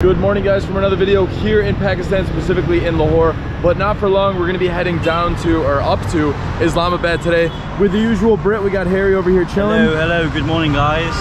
Good morning guys, from another video here in Pakistan, specifically in Lahore, but not for long. We're going to be heading down to, or up to, Islamabad today with the usual Brit. We got Harry over here chilling. Hello, good morning guys.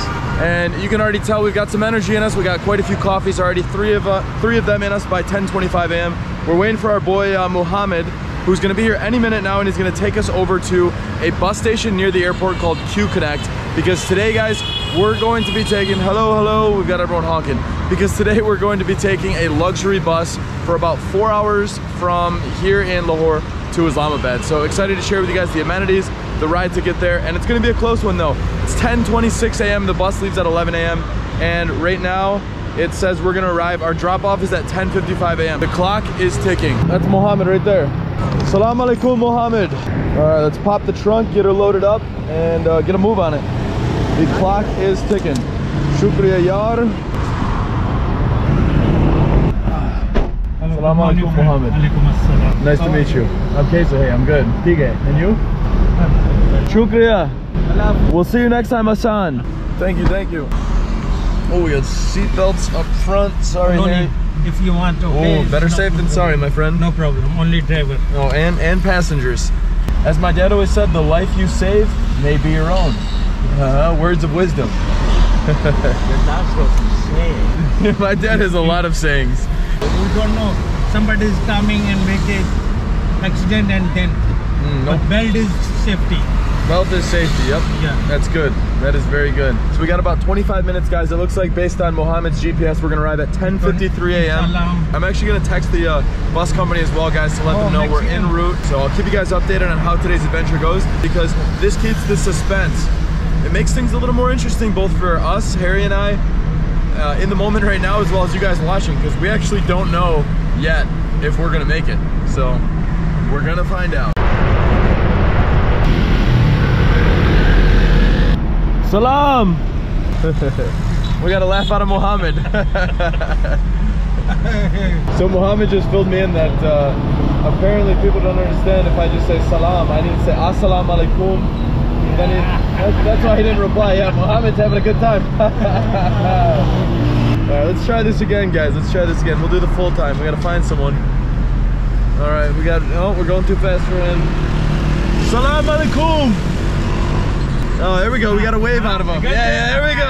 And you can already tell we've got some energy in us. We got quite a few coffees already, three of them in us by 10:25 a.m. We're waiting for our boy Muhammad, who's going to be here any minute now, and he's going to take us over to a bus station near the airport called Q Connect, because today guys, we're going to be taking, we've got everyone honking, because today we're going to be taking a luxury bus for about 4 hours from here in Lahore to Islamabad. So excited to share with you guys the amenities, the ride to get there, and it's gonna be a close one though. It's 10:26 a.m. the bus leaves at 11 a.m. and right now it says we're gonna arrive, our drop-off is at 10:55 a.m. the clock is ticking. That's Muhammad right there. Assalamu alaikum, Muhammad. All right, let's pop the trunk, get her loaded up, and get a move on it. The clock is ticking. Shukriya yaar. Assalamu alaikum, Muhammad. Nice to meet you. I'm Kaisa, I'm good. And you? Shukriya. We'll see you next time, Hassan. Thank you, thank you. Oh, we got seatbelts up front. Sorry, Harry. If you want to. Oh, better safe than sorry, my friend. No problem, only driver. Oh, and passengers. As my dad always said, the life you save may be your own. Words of wisdom. You're not supposed to say it. My dad has a lot of sayings. You don't know, somebody is coming and make an accident and then nope. But belt is safety. Belt is safety, yep. Yeah. That's good. That is very good. So we got about 25 minutes, guys. It looks like based on Muhammad's GPS, we're going to arrive at 10:53 a.m. I'm actually going to text the bus company as well, guys, to let them know we're en route. So I'll keep you guys updated on how today's adventure goes, because this keeps the suspense. It makes things a little more interesting, both for us, Harry and I, in the moment right now, as well as you guys watching, because we actually don't know yet if we're gonna make it. So we're gonna find out. Salam. We got a laugh out of Muhammad. So Muhammad just filled me in that apparently people don't understand if I just say salam. I need to say assalamu alaikum. Then that's why he didn't reply. Yeah, Muhammad's having a good time. Alright, let's try this again, guys. Let's try this again. We'll do the full time. We gotta find someone. Alright, we got. Oh, we're going too fast for him. Salam alaikum. Oh, there we go. We got a wave out of him. Yeah, there we go.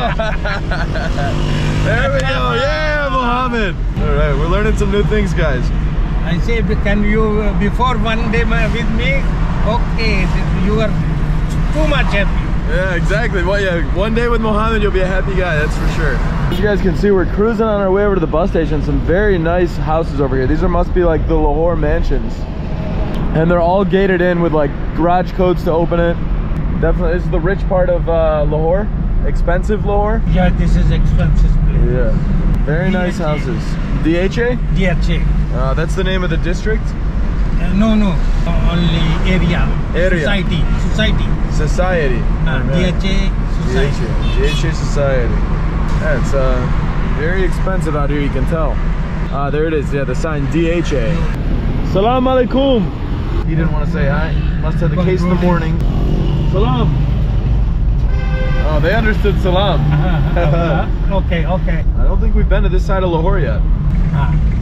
There we go. Yeah, Muhammad. Alright, we're learning some new things, guys. I say, can you, before one day with me? Okay, you are too much happy. Yeah, exactly. Well, yeah, one day with Muhammad you'll be a happy guy, that's for sure. As you guys can see, we're cruising on our way over to the bus station. Some very nice houses over here. These are must be like the Lahore mansions, and they're all gated in with like garage codes to open it. Definitely, this is the rich part of Lahore, expensive Lahore. Yeah, this is expensive place. Yeah, very nice houses. DHA? DHA. That's the name of the district? No, only area. Society. DHA Society. Yeah, it's very expensive out here, you can tell. There it is, yeah, the sign DHA. Salam alaikum. He didn't want to say hi. Must have the case in the morning. Salam. Oh, they understood salam. Okay. I don't think we've been to this side of Lahore yet.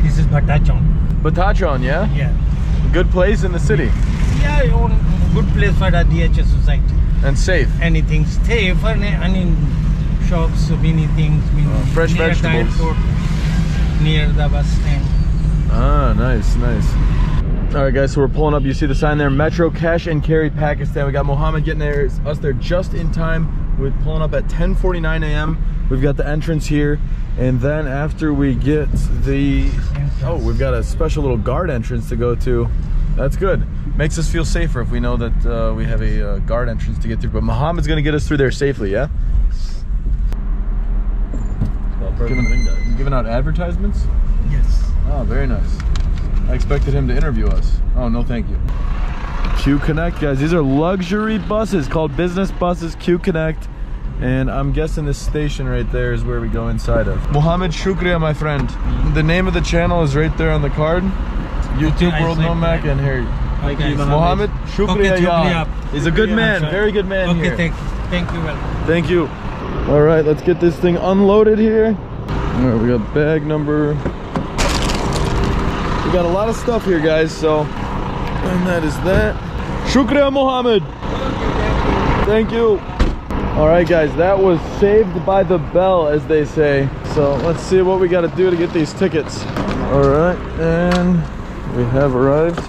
This is Batachon. Batachon, yeah? Yeah. Good place in the city. Yeah, good place for the DHA Society. And safe. Anything safe, and I mean, shops, many things. Fresh near vegetables. The airport, near the bus stand. Ah, nice. All right, guys, so we're pulling up. You see the sign there, Metro Cash and Carry Pakistan. We got Muhammad getting there, us there just in time. We're pulling up at 10:49 a.m. We've got the entrance here, and then after we get the we've got a special little guard entrance to go to. That's good. Makes us feel safer if we know that we have a guard entrance to get through. But Muhammad's gonna get us through there safely, yeah? Giving out advertisements? Yes. Oh, very nice. I expected him to interview us. Oh, no thank you. Q Connect, guys. These are luxury buses called business buses, Q Connect. And I'm guessing this station right there is where we go inside of. Muhammad, shukriya, my friend. The name of the channel is right there on the card. YouTube, okay, World Nomac, and Harry. Okay, Muhammad, shukriya, ya. He's a good man, very good man here. Okay, thank you. Thank you. All right, let's get this thing unloaded here. All right, we got bag number. We got a lot of stuff here, guys. So, and that is that. Shukriya, Muhammad. Thank you. All right, guys, that was saved by the bell, as they say. So let's see what we got to do to get these tickets. All right, and we have arrived.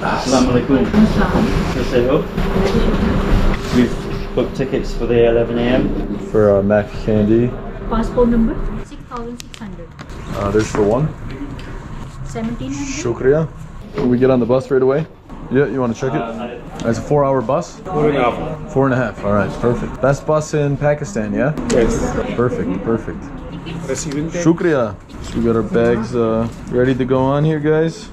Assalamualaikum. We've booked tickets for the 11 a.m. for our Mac Candy. Passport number 6600. There's for one. 1700. Shukriya. Can we get on the bus right away? Yeah, you want to check it? It's a 4-hour bus? 4.5. 4.5, all right, perfect. Best bus in Pakistan, yeah? Yes. Perfect, perfect. Shukriya. So we got our bags ready to go on here, guys.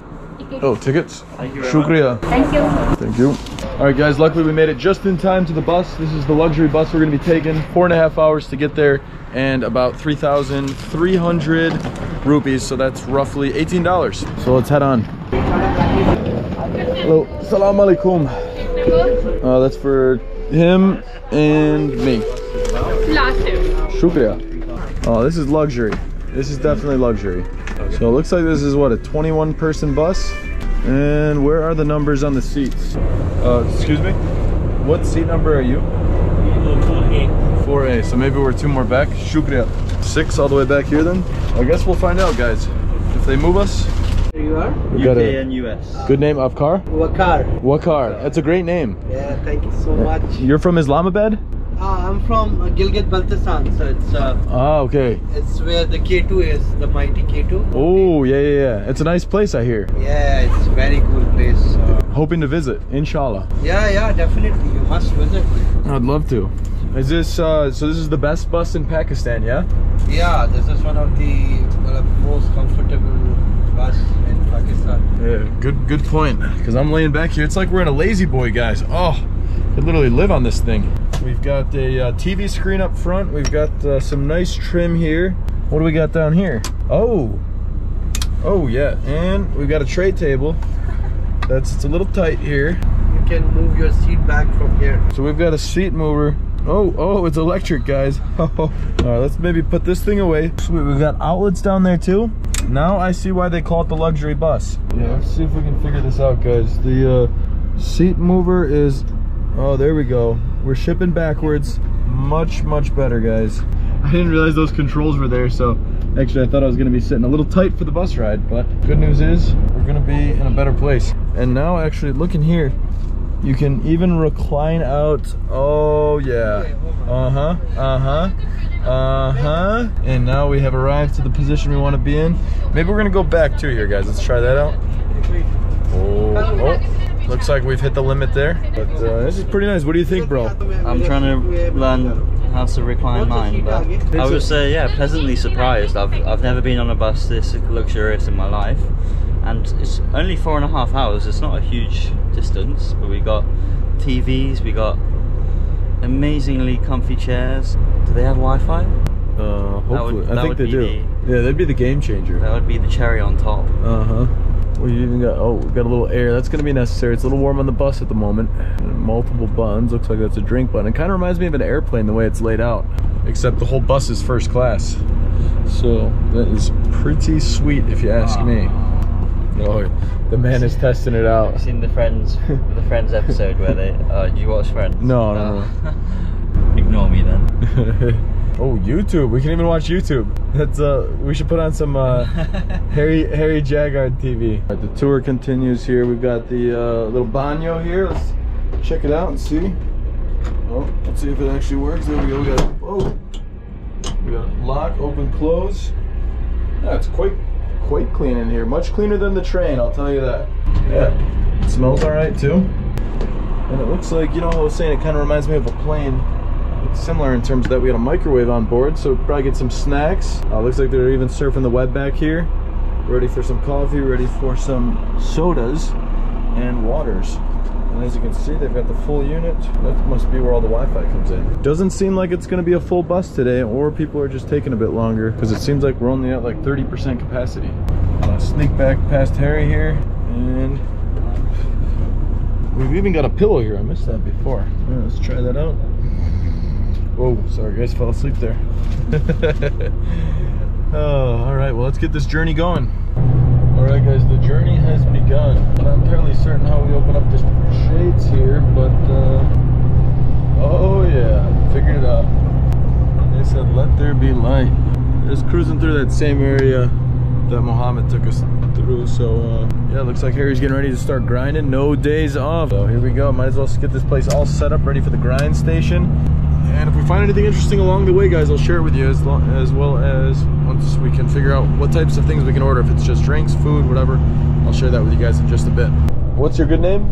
Oh, tickets. Thank you very Shukriya. Much. Thank you. Thank you. All right, guys, luckily we made it just in time to the bus. This is the luxury bus we're going to be taking. 4.5 hours to get there and about 3,300 rupees. So that's roughly $18. So let's head on. Hello, salam alaikum. That's for him and me. Shukriya. Oh, this is luxury. This is definitely luxury. So it looks like this is what, a 21-person bus? And where are the numbers on the seats? Excuse me? What seat number are you? 4A. 4A, so maybe we're two more back. Shukriya. 6 all the way back here then? I guess we'll find out, guys. If they move us. Here you are? UK and US. Good name, Afkar? Waqar. Waqar, that's a great name. Yeah, thank you so much. You're from Islamabad? I'm from Gilgit Baltistan, so it's okay. It's where the K2 is, the mighty K2. Oh yeah, yeah, yeah. It's a nice place, I hear. Yeah, it's a very cool place. Hoping to visit, inshallah. Yeah, yeah, definitely. You must visit. I'd love to. Is this so? This is the best bus in Pakistan, yeah? Yeah, this is one of the most comfortable bus in Pakistan. Yeah, good point. Because I'm laying back here. It's like we're in a lazy boy, guys. Oh, I could literally live on this thing. We've got a TV screen up front. We've got some nice trim here. What do we got down here? Oh yeah, and we've got a tray table. It's a little tight here. You can move your seat back from here. So we've got a seat mover. Oh, it's electric, guys. All right, let's maybe put this thing away. Sweet, we've got outlets down there too. Now I see why they call it the luxury bus. Yeah, let's see if we can figure this out, guys. The seat mover is, oh, there we go. We're shipping backwards. Much better, guys. I didn't realize those controls were there, so actually I thought I was gonna be sitting a little tight for the bus ride, but good news is we're gonna be in a better place. And now actually looking here, you can even recline out. Oh yeah. And now we have arrived to the position we want to be in. Maybe we're gonna go back too here, guys. Let's try that out. Oh. Looks like we've hit the limit there, but this is pretty nice. What do you think, bro? I'm trying to learn how to recline mine, but I would say, yeah, pleasantly surprised. I've never been on a bus this luxurious in my life, and it's only 4.5 hours. It's not a huge distance, but we got TVs, we got amazingly comfy chairs. Do they have Wi-Fi? Hopefully. I think they do. Yeah, that'd be the game changer. That would be the cherry on top. We've even got, we've got a little air. That's going to be necessary. It's a little warm on the bus at the moment. Multiple buttons. Looks like that's a drink button. It kind of reminds me of an airplane, the way it's laid out. Except the whole bus is first class. So that is pretty sweet, if you ask me. Oh, the man is testing it out. I've seen the Friends episode where they... you watch Friends? No, no. Ignore me then. Oh, YouTube. We can even watch YouTube. That's we should put on some Harry Jaggard TV. All right, the tour continues here. We've got the little baño here. Let's check it out and see. Oh, let's see if it actually works. There we go. We got lock, open, close. Yeah, it's quite clean in here. Much cleaner than the train, I'll tell you that. Yeah, it smells all right too. And it looks like, you know, I was saying, it kind of reminds me of a plane. Similar in terms of that we got a microwave on board, so we'll probably get some snacks. Looks like they're even surfing the web back here. Ready for some coffee, ready for some sodas and waters. And as you can see, they've got the full unit. That must be where all the Wi-Fi comes in. Doesn't seem like it's gonna be a full bus today, or people are just taking a bit longer, because it seems like we're only at like 30% capacity. Sneak back past Harry here, and we've even got a pillow here. I missed that before. Yeah, let's try that out. Whoa, sorry guys, fell asleep there. Oh, all right, well, let's get this journey going. All right, guys, the journey has begun. I'm not entirely certain how we open up this shades here, but, oh, yeah, figured it out. They said, let there be light. Just cruising through that same area that Muhammad took us through, so, yeah, looks like Harry's getting ready to start grinding. No days off. So here we go. Might as well get this place all set up, ready for the grind station. And if we find anything interesting along the way, guys, I'll share it with you, as well as once we can figure out what types of things we can order. If it's just drinks, food, whatever, I'll share that with you guys in just a bit. What's your good name?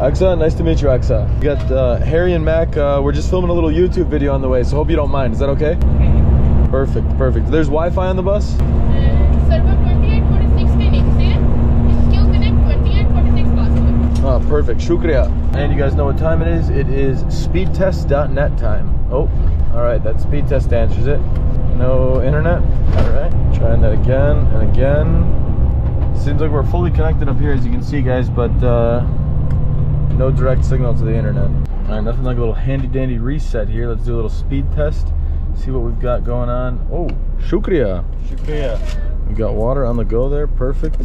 Aksa, nice to meet you, Aksa. We got Harry and Mac. We're just filming a little YouTube video on the way, so hope you don't mind. Is that okay? Okay. Perfect, perfect. There's Wi-Fi on the bus? Server 2846 Phoenix here. It's Q Connect 2846 Passport. Oh, perfect. Shukriya. And you guys know what time it is? It is speedtest.net time. Oh, all right. That speed test answers it. No internet. All right. Trying that again and again. Seems like we're fully connected up here, as you can see, guys, but no direct signal to the internet. All right. Nothing like a little handy-dandy reset here. Let's do a little speed test. See what we've got going on. Oh, Shukriya. Shukriya. We got water on the go there, perfect.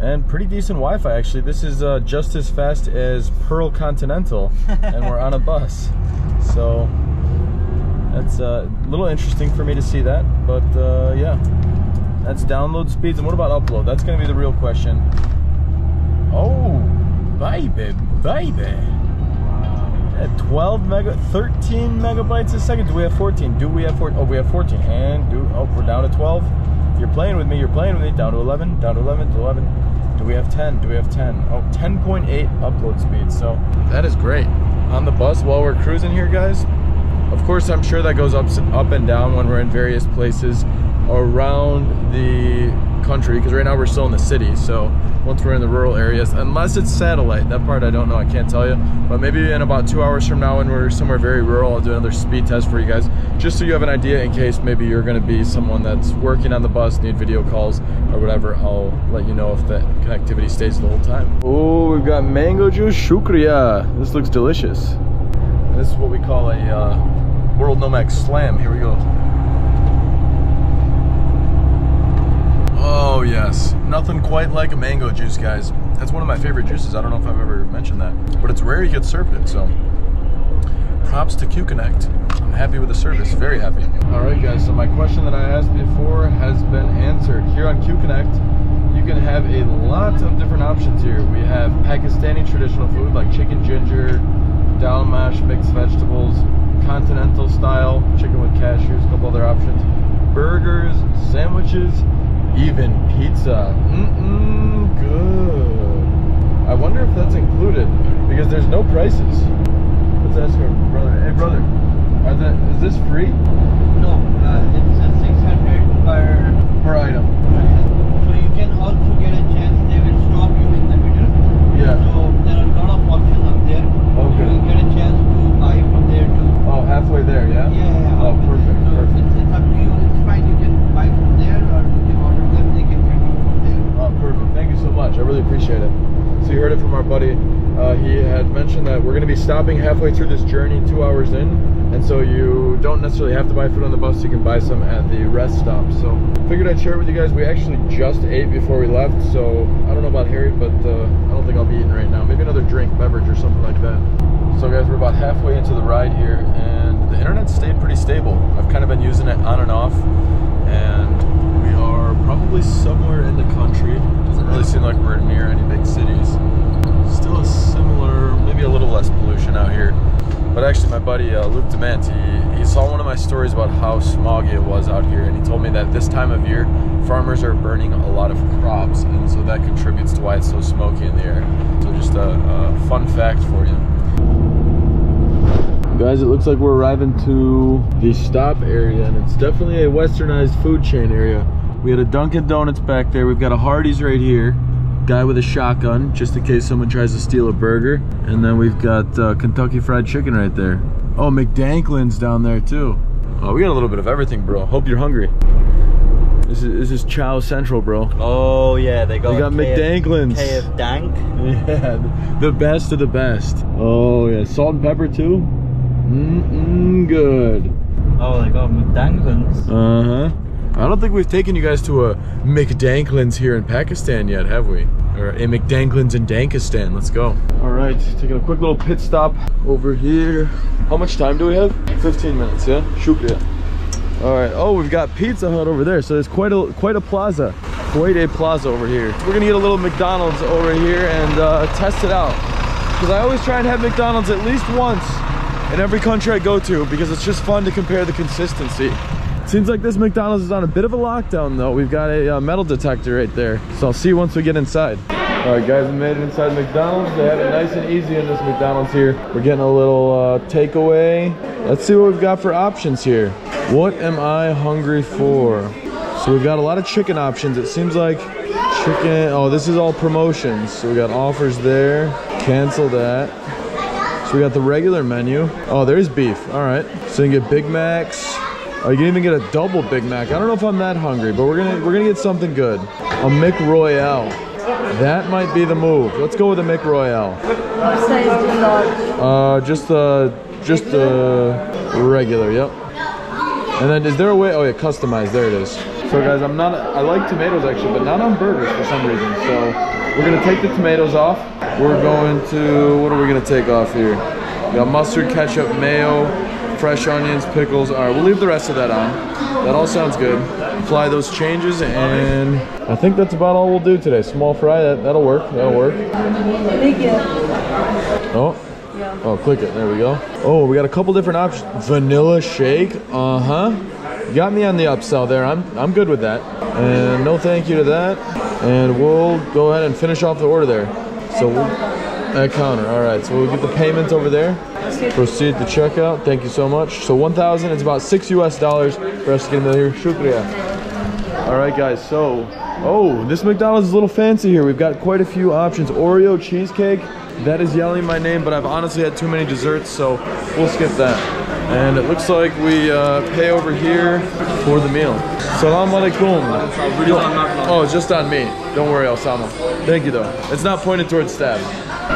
And pretty decent Wi-Fi, actually. This is just as fast as Pearl Continental, and we're on a bus. So that's a little interesting for me to see that, but yeah. That's download speeds, and what about upload? That's gonna be the real question. Oh, baby, baby. At 13 megabytes a second. Do we have 14? Do we have 14? Oh, we have 14, and we're down to 12. You're playing with me, you're playing with me. Down to 11, down to 11, to 11. Do we have 10? Do we have 10? Oh, 10.8 upload speed, so that is great. On the bus while we're cruising here, guys. Of course, I'm sure that goes up and down when we're in various places around the country, because right now we're still in the city, so once we're in the rural areas, unless it's satellite, that part I don't know, I can't tell you, but maybe in about 2 hours from now when we're somewhere very rural, I'll do another speed test for you guys, just so you have an idea in case maybe you're going to be someone that's working on the bus, need video calls or whatever. I'll let you know if that connectivity stays the whole time. Oh, we've got mango juice, shukriya. This looks delicious. This is what we call a World Nomac slam. Here we go. Oh yes, nothing quite like a mango juice, guys. That's one of my favorite juices. I don't know if I've ever mentioned that, but it's rare you get served it, so props to Q Connect. I'm happy with the service, very happy. All right, guys, so my question that I asked before has been answered. Here on Q Connect, you can have a lot of different options here. We have Pakistani traditional food like chicken ginger, dal mash, mixed vegetables, continental style, chicken with cashews, a couple other options, burgers, sandwiches, even pizza. Good. I wonder if that's included, because there's no prices. Let's ask our brother. Hey brother, is this free? No, it's a 600 per item. So you can also get a chance, they will stop you in the middle. Yeah. So there are a lot of options up there. Okay. You will get a chance to buy from there too. Oh, halfway there, yeah? Yeah. Oh, perfect, so perfect. It's up to you. It's fine, you can buy from there, or you can order them, they can pick up from there. Oh, perfect. Thank you so much. I really appreciate it. So you heard it from our buddy. He had mentioned that we're going to be stopping halfway through this journey, 2 hours in, and so you don't necessarily have to buy food on the bus. You can buy some at the rest stop. So figured I'd share it with you guys. We actually just ate before we left, so I don't know about Harry, but I don't think I'll be eating right now. Maybe another drink, beverage, or something like that. So guys, we're about halfway into the ride here, and the internet stayed pretty stable. I've kind of been using it on and off, and we are probably somewhere in the country. Doesn't really seem like we're near any big cities. Still a similar, maybe a little less pollution out here. But actually my buddy Luke Demant, he saw one of my stories about how smoggy it was out here, and he told me that this time of year farmers are burning a lot of crops, and so that contributes to why it's so smoky in the air. So just a fun fact for you. Guys, it looks like we're arriving to the stop area, and it's definitely a westernized food chain area. We had a Dunkin' Donuts back there, we've got a Hardee's right here. Guy with a shotgun, just in case someone tries to steal a burger. And then we've got Kentucky Fried Chicken right there. Oh, McDanklin's down there too. Oh, we got a little bit of everything, bro. Hope you're hungry. This is Chow Central, bro. Oh yeah, they got McDanklin's. KF Dank. Yeah, the best of the best. Oh yeah, salt and pepper too. Good. Oh, they got McDanklin's. Uh huh. I don't think we've taken you guys to a McDanklin's here in Pakistan yet, have we? Or a McDanklin's in Dankistan. Let's go. All right, taking a quick little pit stop over here. How much time do we have? 15 minutes, yeah? Shukriya. All right, oh, we've got Pizza Hut over there. So there's quite a plaza. Quite a plaza over here. We're gonna get a little McDonald's over here and test it out. Because I always try and have McDonald's at least once in every country I go to because it's just fun to compare the consistency. Seems like this McDonald's is on a bit of a lockdown though. We've got a metal detector right there. So I'll see you once we get inside. All right guys, we made it inside McDonald's. They had it nice and easy in this McDonald's here. We're getting a little takeaway. Let's see what we've got for options here. What am I hungry for? So we've got a lot of chicken options. It seems like chicken, oh, this is all promotions. So we got offers there, cancel that. So we got the regular menu. Oh, there's beef, all right. So you can get Big Macs. Oh, you can even get a double Big Mac. I don't know if I'm that hungry, but we're gonna get something good. A McRoyale. That might be the move. Let's go with a McRoyale. What size do you like? Just the regular, yep. And then is there a way, oh yeah, customized, there it is. So guys, I like tomatoes actually, but not on burgers for some reason. So we're gonna take the tomatoes off. We're going to, what are we gonna take off here? We got mustard, ketchup, mayo, fresh onions, pickles. All right, we'll leave the rest of that on. That all sounds good. Apply those changes and I think that's about all we'll do today. Small fry, that'll work, that'll work. Oh. Oh, click it, there we go. Oh, we got a couple different options. Vanilla shake, uh-huh. Got me on the upsell there, I'm good with that. And no thank you to that. And we'll go ahead and finish off the order there. So at counter, all right. So we'll get the payments over there. Proceed to checkout, thank you so much. So 1,000, it's about $6 US for us to get in here. Shukriya. All right guys, so, oh, this McDonald's is a little fancy here. We've got quite a few options. Oreo cheesecake. That is yelling my name, but I've honestly had too many desserts, so we'll skip that. And it looks like we pay over here for the meal. Salam alaikum. Oh, it's just on me. Don't worry, Osama. Thank you, though. It's not pointed towards staff.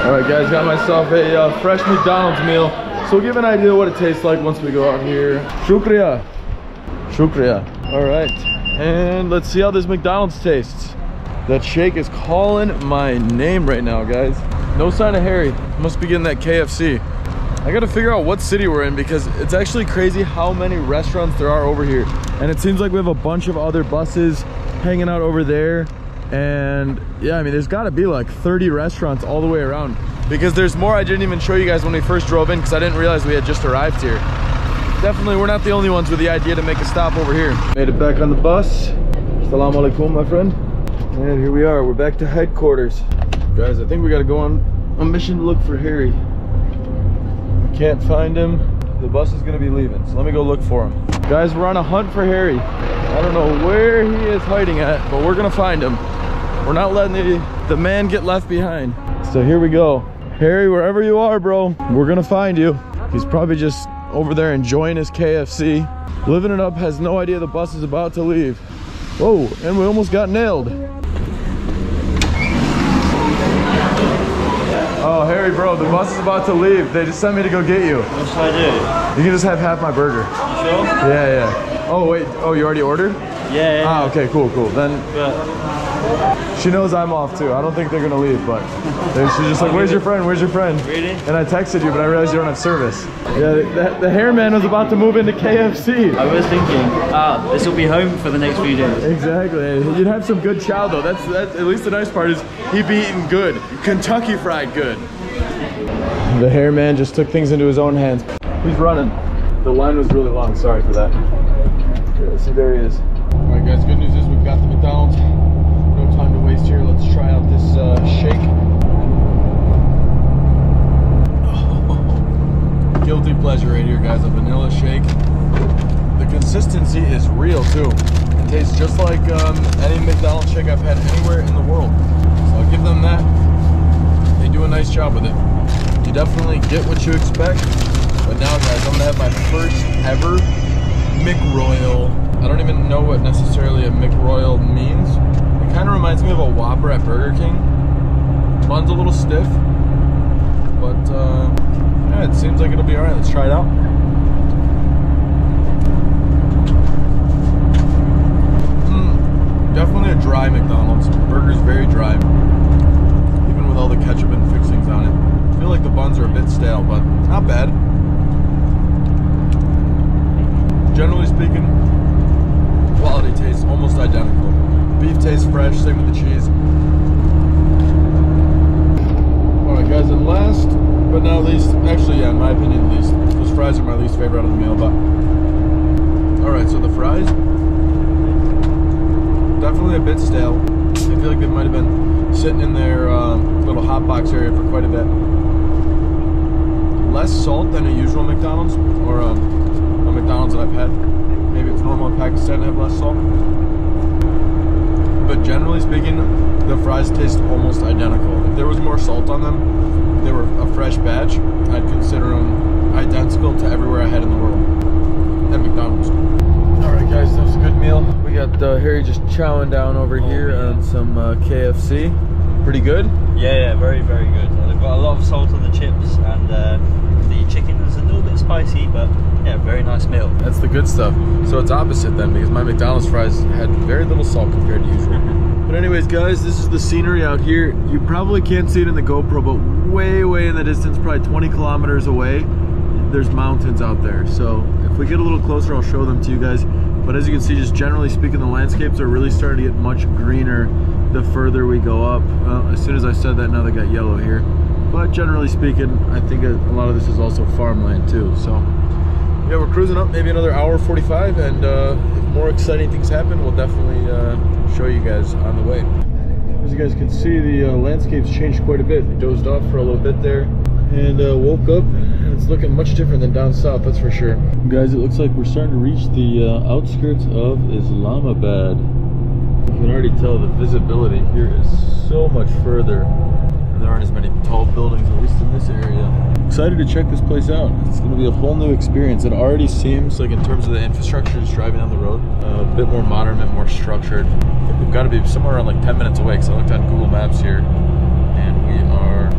All right, guys, got myself a fresh McDonald's meal. So we'll give an idea what it tastes like once we go out here. Shukriya. Shukriya. All right, and let's see how this McDonald's tastes. That shake is calling my name right now, guys. No sign of Harry. Must be getting that KFC. I gotta figure out what city we're in because it's actually crazy how many restaurants there are over here. And it seems like we have a bunch of other buses hanging out over there. And yeah, I mean, there's gotta be like 30 restaurants all the way around because there's more I didn't even show you guys when we first drove in because I didn't realize we had just arrived here. Definitely, we're not the only ones with the idea to make a stop over here. Made it back on the bus. Assalamu alaikum, my friend. And here we are, we're back to headquarters. Guys, I think we gotta go on a mission to look for Harry. We can't find him. The bus is gonna be leaving, so let me go look for him. Guys, we're on a hunt for Harry. I don't know where he is hiding at, but we're gonna find him. We're not letting the man get left behind. So here we go. Harry, wherever you are, bro, we're gonna find you. He's probably just over there enjoying his KFC. Living it up, has no idea the bus is about to leave. Whoa, and we almost got nailed. Oh, Harry, bro, the bus is about to leave. They just sent me to go get you. What should I do? You can just have half my burger. You sure? Yeah, yeah. Oh, wait. Oh, you already ordered? Yeah, yeah. Ah, okay, cool, cool. Then yeah. She knows I'm off, too. I don't think they're going to leave, but she's just like, where's your friend? Where's your friend? Really? And I texted you, but I realized you don't have service. Yeah, the hairman was about to move into KFC. I was thinking, ah, this will be home for the next few days. Exactly. You'd have some good chow, though. That's at least the nice part is he'd be eating good. Kentucky fried good. The hairman just took things into his own hands. He's running. The line was really long. Sorry for that. Yeah, see, there he is. All right, guys, good news is we've got the McDonald's. No time to waste here. Let's try out this shake. Oh, guilty pleasure right here, guys, a vanilla shake. The consistency is real, too. It tastes just like any McDonald's shake I've had anywhere in the world. So I'll give them that. They do a nice job with it. You definitely get what you expect. But now, guys, I'm going to have my first ever McRoyale. I don't even know what necessarily a McRoyale means. It kind of reminds me of a Whopper at Burger King. Bun's a little stiff, but yeah, it seems like it'll be all right. Let's try it out. a dry McDonald's. The burger's very dry, even with all the ketchup and fixings on it. I feel like the buns are a bit stale, but not bad. Generally speaking, quality tastes almost identical. Beef tastes fresh, same with the cheese. Alright guys, and last but not least, actually yeah, in my opinion least, because fries are my least favorite out of the meal, but alright, so the fries, definitely a bit stale. I feel like they might have been sitting in their little hot box area for quite a bit. Less salt than a usual McDonald's, or a McDonald's that I've had. Maybe it's normal in Pakistan to have less salt. But generally speaking, the fries taste almost identical. If there was more salt on them, they were a fresh batch, I'd consider them identical to everywhere I had in the world. At McDonald's. Alright guys, that was a good meal. We got Harry just chowing down over here on some KFC. Pretty good? Yeah, very, very good. They've got a lot of salt on the chips, and the chicken is a little bit spicy, but yeah, very nice meal. That's the good stuff. So it's opposite then, because my McDonald's fries had very little salt compared to usual. But anyways guys, this is the scenery out here. You probably can't see it in the GoPro, but way in the distance, probably 20 kilometers away, there's mountains out there. So if we get a little closer, I'll show them to you guys. But as you can see, just generally speaking, the landscapes are really starting to get much greener the further we go up. As soon as I said that, now they got yellow here. But generally speaking, I think a lot of this is also farmland too. So yeah, we're cruising up maybe another hour 45, and if more exciting things happen, we'll definitely show you guys on the way. As you guys can see, the landscape's changed quite a bit. We dozed off for a little bit there and woke up, and it's looking much different than down south, that's for sure. Guys, it looks like we're starting to reach the outskirts of Islamabad. You can already tell the visibility here is so much further. There aren't as many tall buildings, at least in this area. Excited to check this place out. It's going to be a whole new experience. It already seems like, in terms of the infrastructure just driving down the road, a bit more modern and more structured. We've got to be somewhere around like 10 minutes away, because I looked on Google Maps here, and we are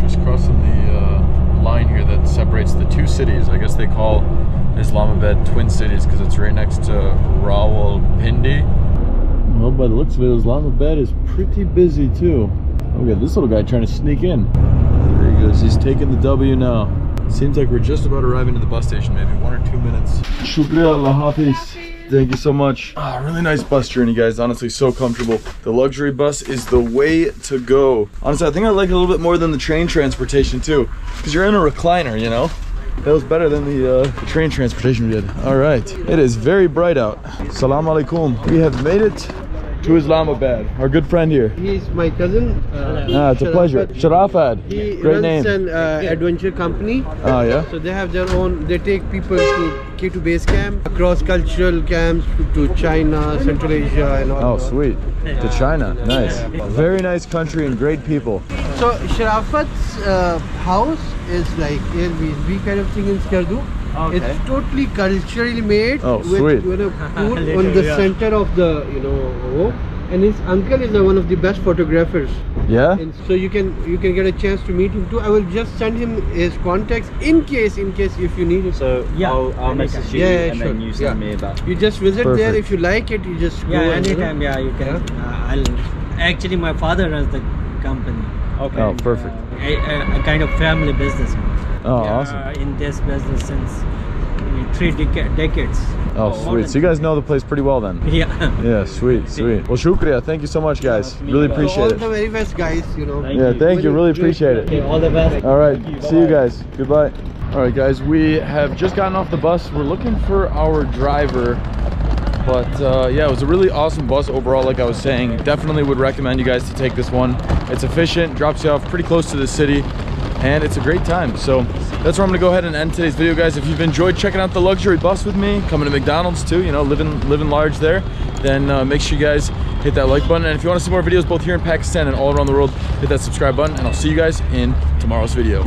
just crossing the line here that separates the two cities. I guess they call Islamabad Twin Cities because it's right next to Rawalpindi. Well, by the looks of it, Islamabad is pretty busy too. Oh, we got this little guy trying to sneak in. There he goes, he's taking the W now. Seems like we're just about arriving at the bus station, maybe 1 or 2 minutes. Shukriya, Allah Hafiz. Thank you so much. Ah, really nice bus journey, guys. Honestly, so comfortable. The luxury bus is the way to go. Honestly, I think I like it a little bit more than the train transportation too, because you're in a recliner, you know? That was better than the train transportation we did. All right, it is very bright out. Salaam alaikum. We have made it to Islamabad. Our good friend here. He's my cousin. It's a pleasure. Sharafat. He Great runs name. An adventure company. Oh, yeah? So they have their own, they take people to K2 base camp, across cultural camps to China, Central Asia, and all. Oh, sweet. To China. Nice. Very nice country and great people. So Sharafat's house is like Airbnb kind of thing in Skardu. Okay. It's totally culturally made. Oh, with, you know, pool on the center of the, you know, rope. And his uncle is one of the best photographers. Yeah. And so you can get a chance to meet him too. I will just send him his contacts in case if you need it. So yeah, I'll message you, and then you send me that. You just visit there if you like it. You just go anytime. Yeah, you can. Actually, my father runs the company. Okay. Oh, perfect. A kind of family business. Oh, awesome. In this business since 3 decades. Oh, sweet. So you guys know the place pretty well then. Yeah. Yeah, sweet. Well, shukriya. Thank you so much, guys. Really appreciate it. All the very best, guys, you know. Yeah, thank you. Really appreciate it. All the best. All right. See you guys. Goodbye. All right, guys. We have just gotten off the bus. We're looking for our driver. But yeah, it was a really awesome bus overall, like I was saying. Definitely would recommend you guys to take this one. It's efficient, drops you off pretty close to the city, and it's a great time. So that's where I'm gonna go ahead and end today's video, guys. If you've enjoyed checking out the luxury bus with me, coming to McDonald's too, you know, living large there, then make sure you guys hit that like button. And if you want to see more videos both here in Pakistan and all around the world, hit that subscribe button, and I'll see you guys in tomorrow's video.